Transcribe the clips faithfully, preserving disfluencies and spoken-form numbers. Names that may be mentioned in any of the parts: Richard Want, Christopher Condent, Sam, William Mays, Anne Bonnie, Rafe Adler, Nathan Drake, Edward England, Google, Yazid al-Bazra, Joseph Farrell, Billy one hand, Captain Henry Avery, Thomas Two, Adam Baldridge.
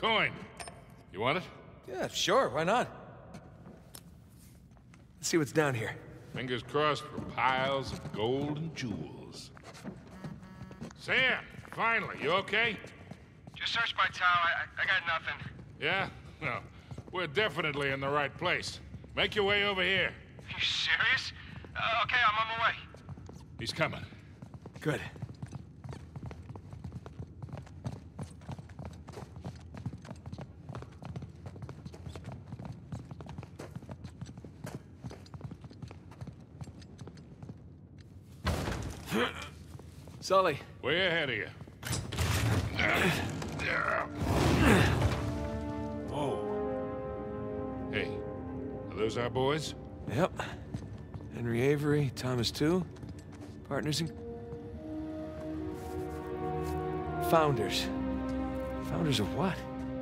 coin. You want it? Yeah, sure. Why not? Let's see what's down here. Fingers crossed for piles of gold and jewels. Sam, finally, you okay? Just searched my towel. I, I got nothing. Yeah? Well, we're definitely in the right place. Make your way over here. Are you serious? Uh, okay, I'm on my way. He's coming. Good. Sully. Way ahead of you. Whoa. Hey, are those our boys? Yep. Henry Avery, Thomas Two, partners in... Founders. Founders of what?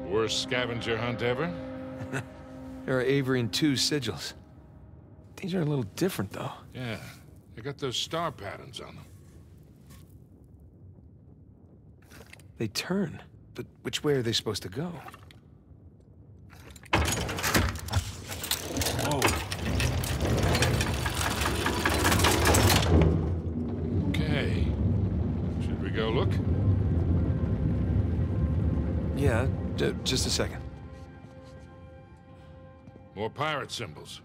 Worst scavenger hunt ever? There are Avery and Two sigils. These are a little different, though. Yeah. They got those star patterns on them. They turn, but which way are they supposed to go? Whoa. Okay. Should we go look? Yeah, just a second. More pirate symbols.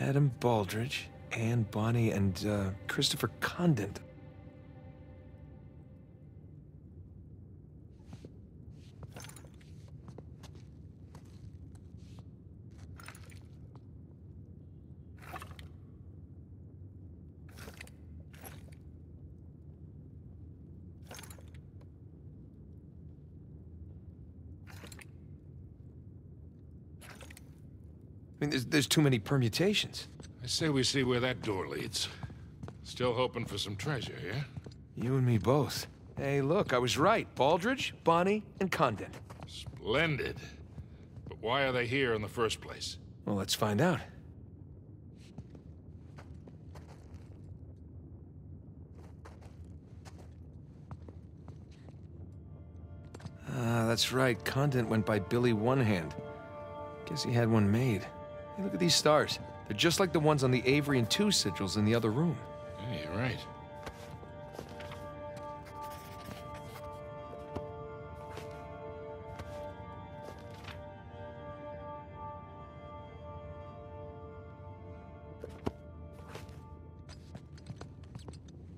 Adam Baldridge, Anne Bonnie, and uh, Christopher Condent. I mean, there's, there's too many permutations. I say we see where that door leads. Still hoping for some treasure, yeah? You and me both. Hey, look, I was right. Baldridge, Bonnie, and Condon. Splendid. But why are they here in the first place? Well, let's find out. Ah, that's right. Condon went by Billy One Hand. Guess he had one made. Hey, look at these stars. They're just like the ones on the Avery and Two sigils in the other room. Yeah, you're right.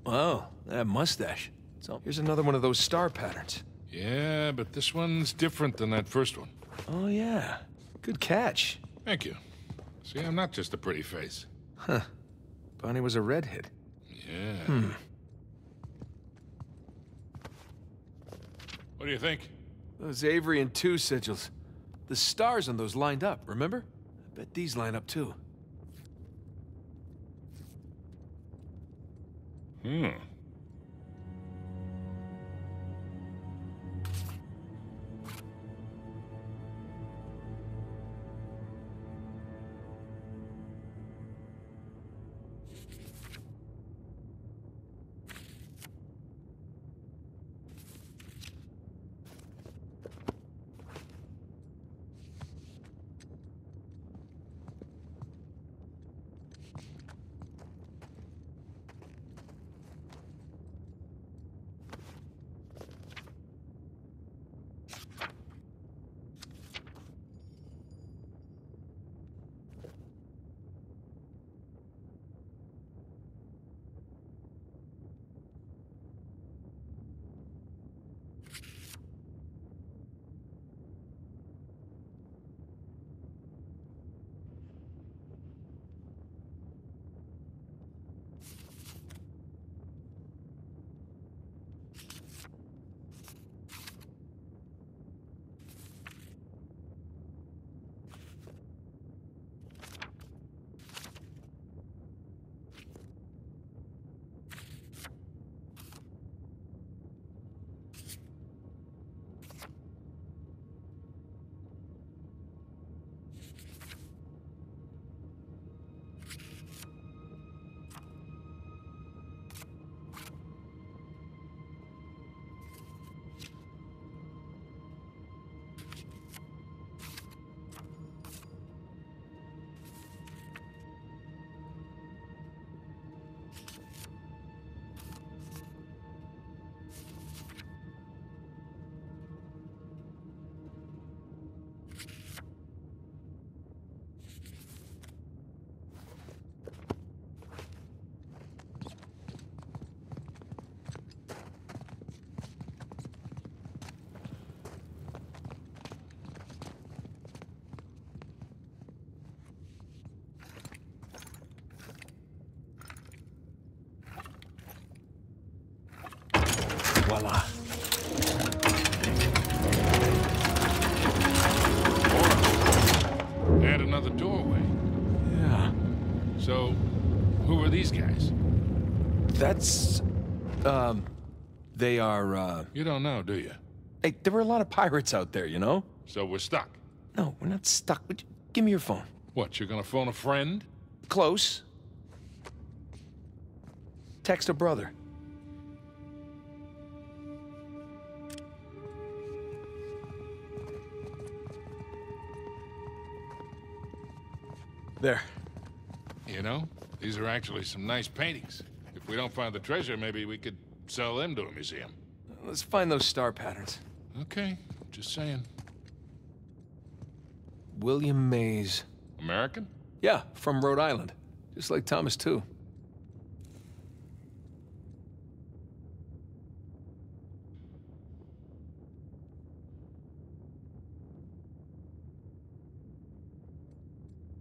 Wow, that mustache. So here's another one of those star patterns. Yeah, but this one's different than that first one. Oh, yeah. Good catch. Thank you. See, I'm not just a pretty face. Huh. Bonnie was a redhead. Yeah. Hmm. What do you think? Those Avery and Two sigils. The stars on those lined up, remember? I bet these line up, too. Hmm. voila. Add another doorway. Yeah. So, who are these guys? That's... Um... They are, uh... You don't know, do you? Hey, there were a lot of pirates out there, you know? So we're stuck? No, we're not stuck. Give me your phone. What, you're gonna phone a friend? Close. Text a brother. There. You know, these are actually some nice paintings. If we don't find the treasure, maybe we could sell them to a museum. Let's find those star patterns. Okay, just saying. William Mays. American? Yeah, from Rhode Island. Just like Thomas Two.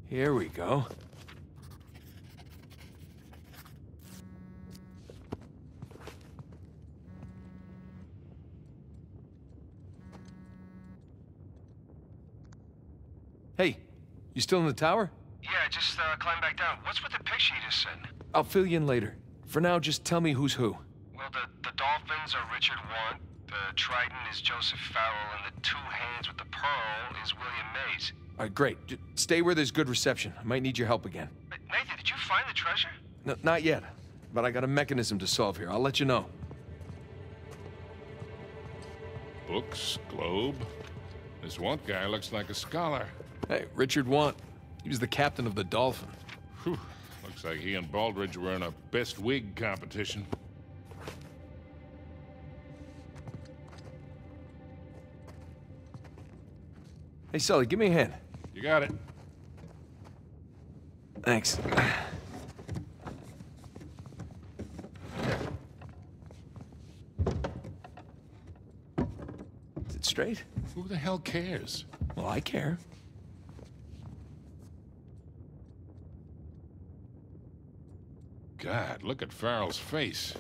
Here we go. Hey, you still in the tower? Yeah, just uh, climb back down. What's with the picture you just sent? I'll fill you in later. For now, just tell me who's who. Well, the, the dolphins are Richard Want, the trident is Joseph Farrell, and the two hands with the pearl is William Mays. All right, great. Just stay where there's good reception. I might need your help again. But Nathan, did you find the treasure? No, not yet, but I got a mechanism to solve here. I'll let you know. Books, globe. This Want guy looks like a scholar. Hey, Richard Want. He was the captain of the Dolphin. Whew. Looks like he and Baldridge were in a best wig competition. Hey, Sully, give me a hand. You got it. Thanks. Is it straight? Who the hell cares? Well, I care. God, look at Farrell's face.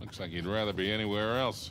Looks like he'd rather be anywhere else.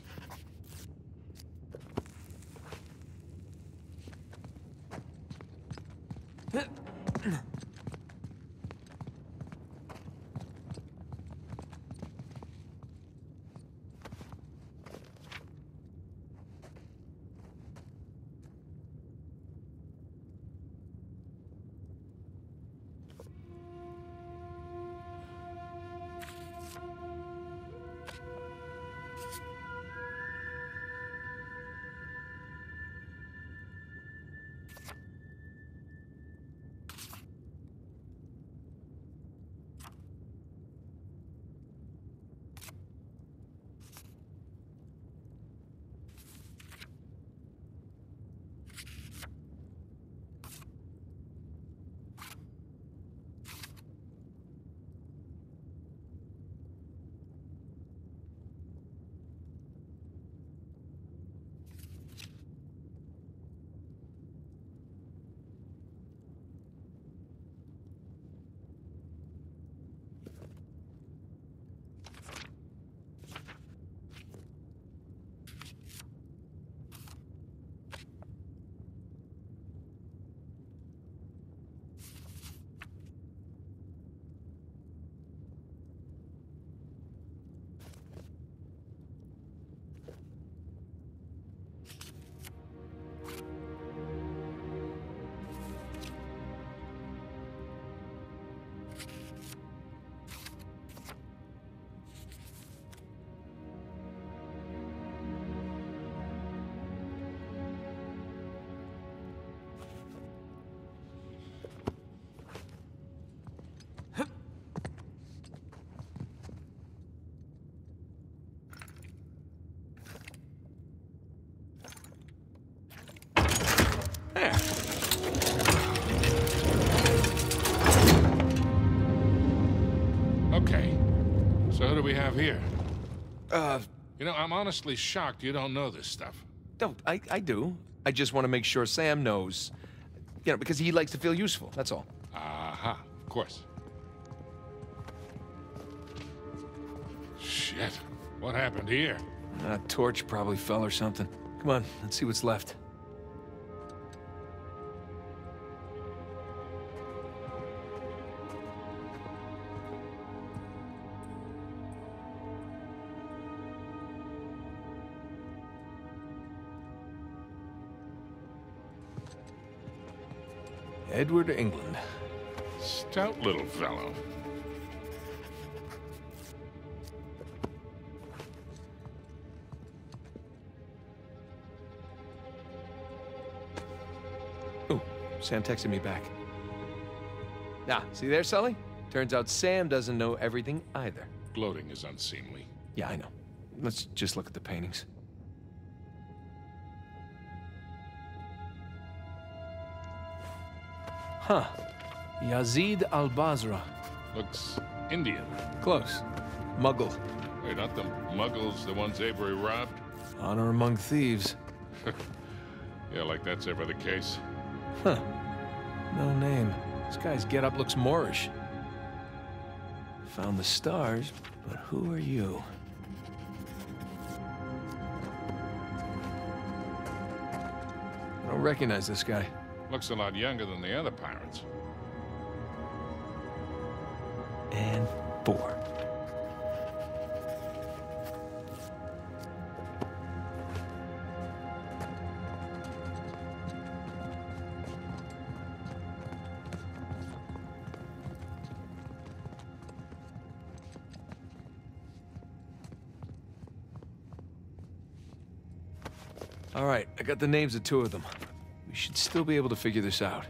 What do we have here? Uh... You know, I'm honestly shocked you don't know this stuff. No, I, I do. I just want to make sure Sam knows. You know, because he likes to feel useful, that's all. Aha, of course. Shit, what happened here? A torch probably fell or something. Come on, let's see what's left. Edward England. Stout little fellow. Ooh, Sam texted me back. Ah, see there, Sully? Turns out Sam doesn't know everything either. Gloating is unseemly. Yeah, I know. Let's just look at the paintings. Huh. Yazid al-Bazra. Looks Indian. Close. Muggle. Wait, not the Muggles, the ones Avery robbed? Honor among thieves. Yeah, like that's ever the case. Huh. No name. This guy's getup looks Moorish. Found the stars, but who are you? I don't recognize this guy. Looks a lot younger than the other pirates. And four. All right, I got the names of two of them. We should still be able to figure this out.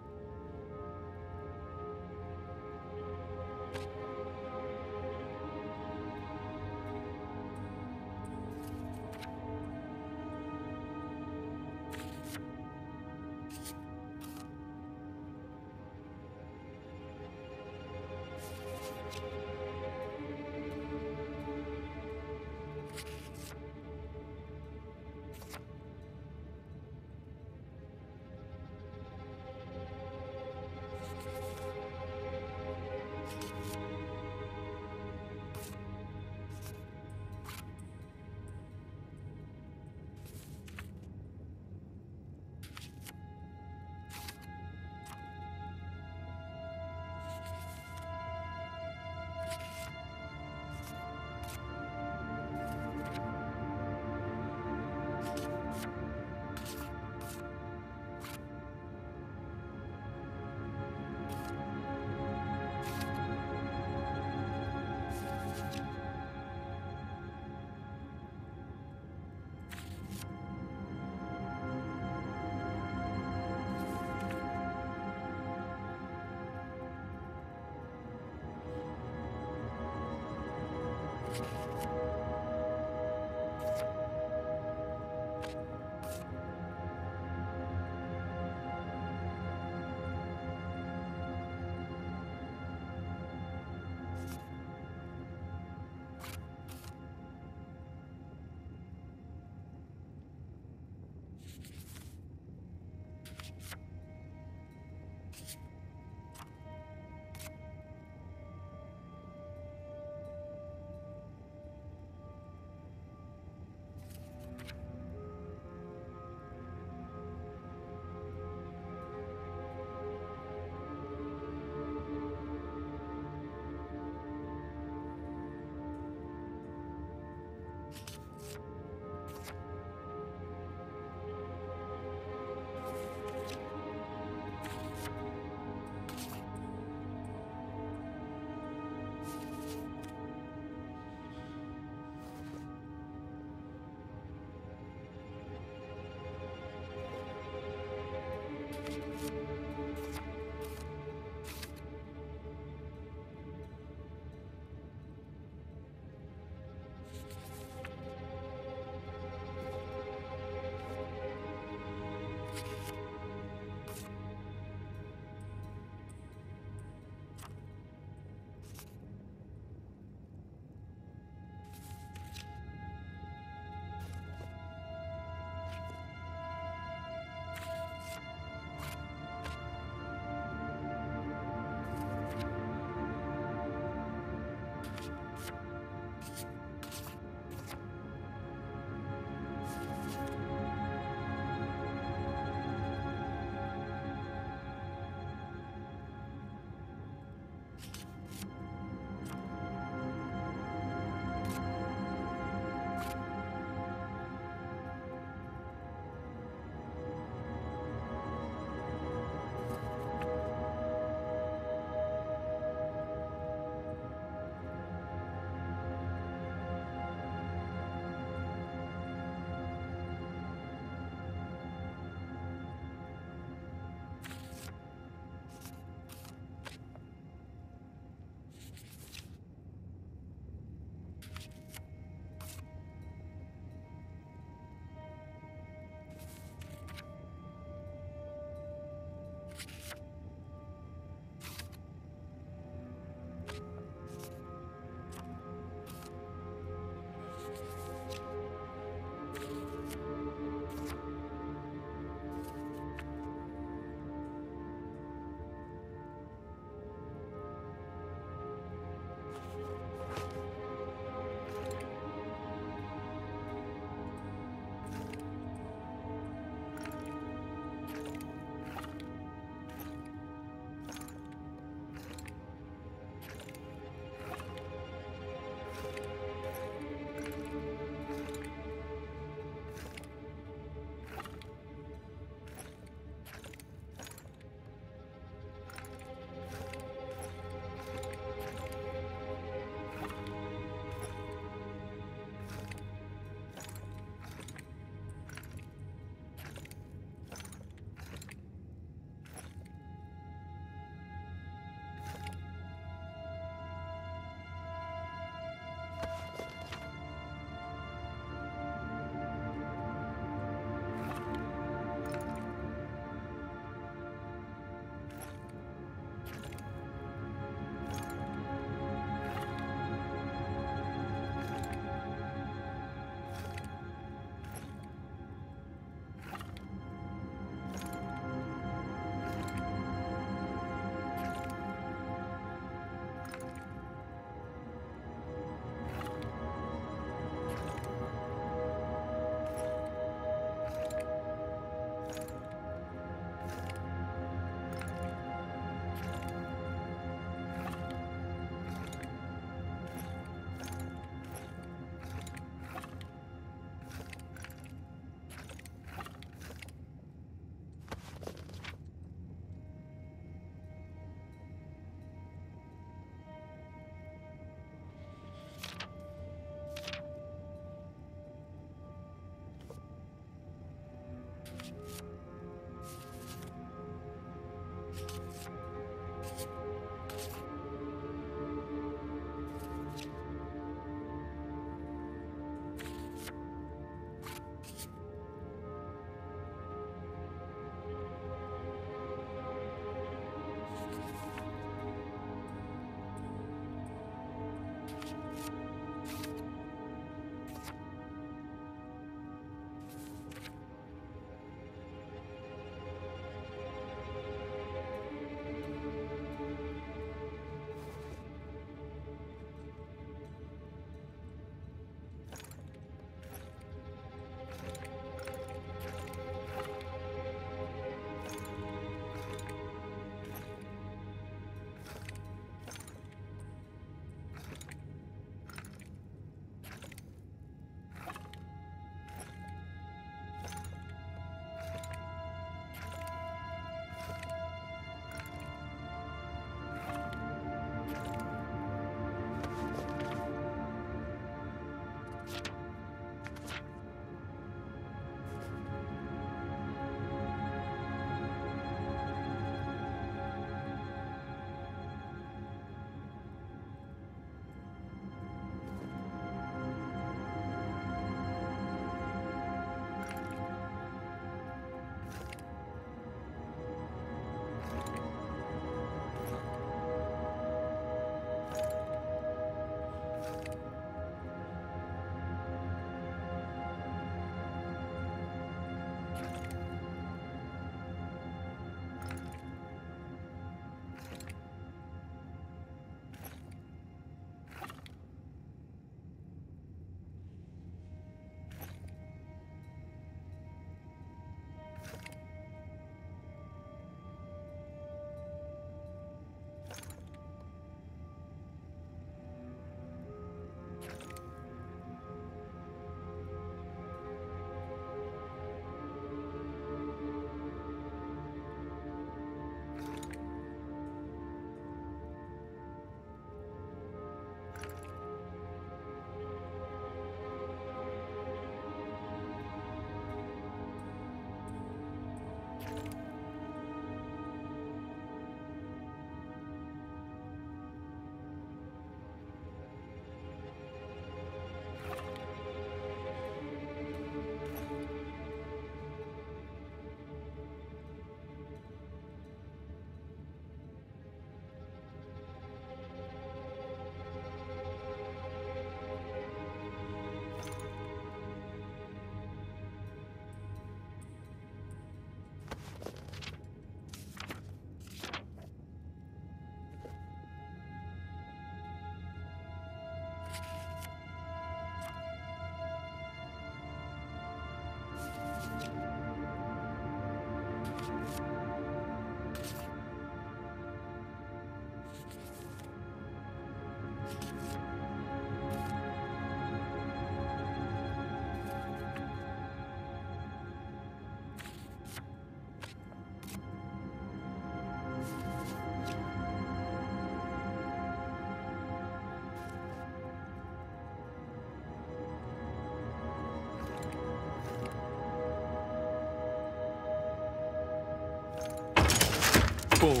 Boom.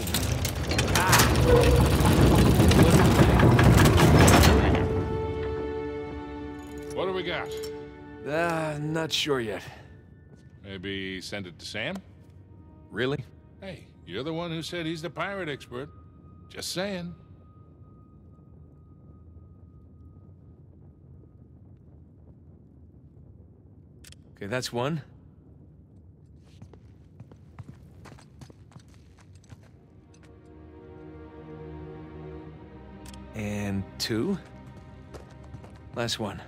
Ah. What do we got? Uh, not sure yet. Maybe send it to Sam? Really? Hey, you're the one who said he's the pirate expert. Just saying. Okay, that's one. And two. Last one.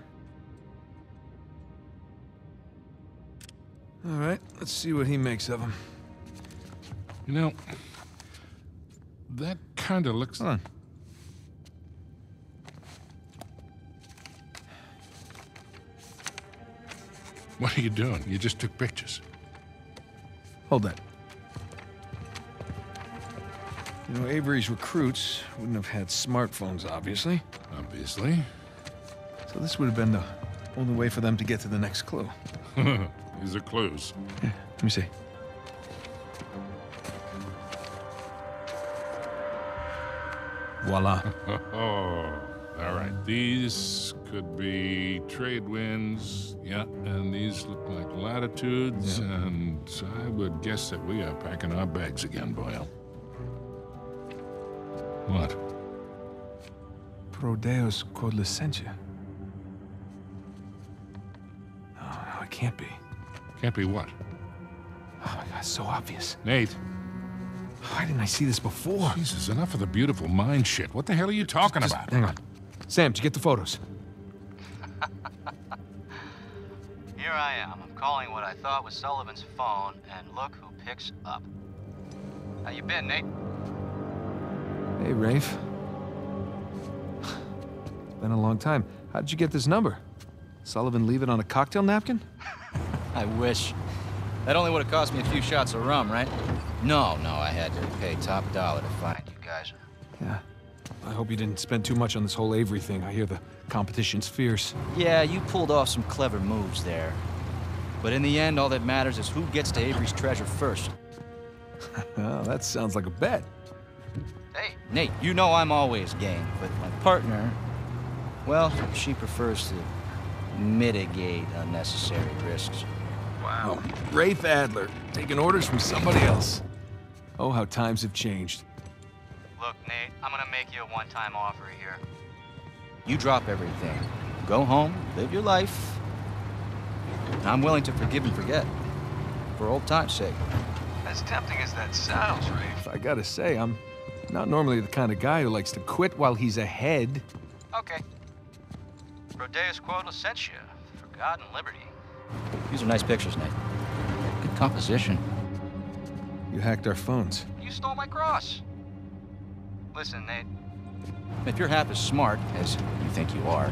All right, let's see what he makes of them. You know, that kind of looks... Hold on. What are you doing? You just took pictures. Hold that. You know, Avery's recruits wouldn't have had smartphones, obviously. Obviously. So this would have been the only way for them to get to the next clue. These are clues. Yeah, let me see. Voila. All right, these could be trade winds, yeah, and these look like latitudes, yeah. And I would guess that we are packing our bags again, Boyle. What? Pro Deus quod licentia. No, no, it can't be. Can't be what? Oh my God, it's so obvious. Nate. Why didn't I see this before? Jesus, enough of the beautiful mind shit. What the hell are you talking Just, about? Hang on. Sam, did you get the photos? Here I am. I'm calling what I thought was Sullivan's phone, and look who picks up. How you been, Nate? Hey, Rafe. It's been a long time. How did you get this number? Sullivan leave it on a cocktail napkin? I wish. That only would have cost me a few shots of rum, right? No, no, I had to pay top dollar to find you guys. Yeah. I hope you didn't spend too much on this whole Avery thing. I hear the competition's fierce. Yeah, you pulled off some clever moves there. But in the end, all that matters is who gets to Avery's treasure first. Well, that sounds like a bet. Hey, Nate, you know I'm always game, but my partner, well, she prefers to mitigate unnecessary risks. Wow. Rafe Adler, taking orders from somebody else. Oh, how times have changed. Look, Nate, I'm gonna make you a one-time offer here. You drop everything. Go home, live your life. I'm willing to forgive and forget. For old time's sake. As tempting as that sounds, Rafe. I gotta say, I'm not normally the kind of guy who likes to quit while he's ahead. Okay. Pro Deus quod licentia, for God and liberty. These are nice pictures, Nate. Good composition. You hacked our phones. You stole my cross. Listen, Nate. If you're half as smart as you think you are,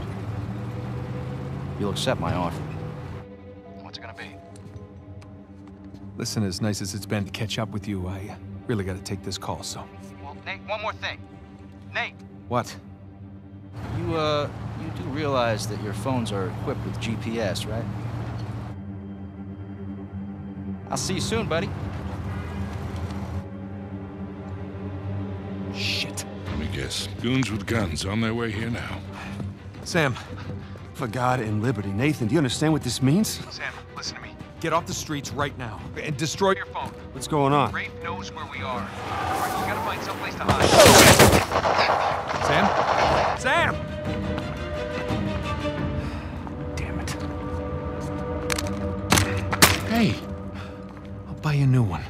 you'll accept my offer. What's it gonna be? Listen, as nice as it's been to catch up with you, I really gotta take this call, so... Well, Nate, one more thing. Nate! What? You, uh, you do realize that your phones are equipped with G P S, right? I'll see you soon, buddy. Shit. Let me guess. Goons with guns on their way here now. Sam. For God and liberty. Nathan, do you understand what this means? Sam, listen to me. Get off the streets right now and destroy your phone. What's going on? Rafe knows where we are. You gotta find someplace to hide. Sam? Sam! Hey, I'll buy you a new one.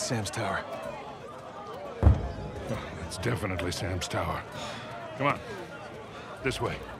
Sam's tower. Oh, it's definitely Sam's tower. Come on. This way.